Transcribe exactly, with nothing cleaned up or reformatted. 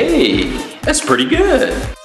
Hey, that's pretty good.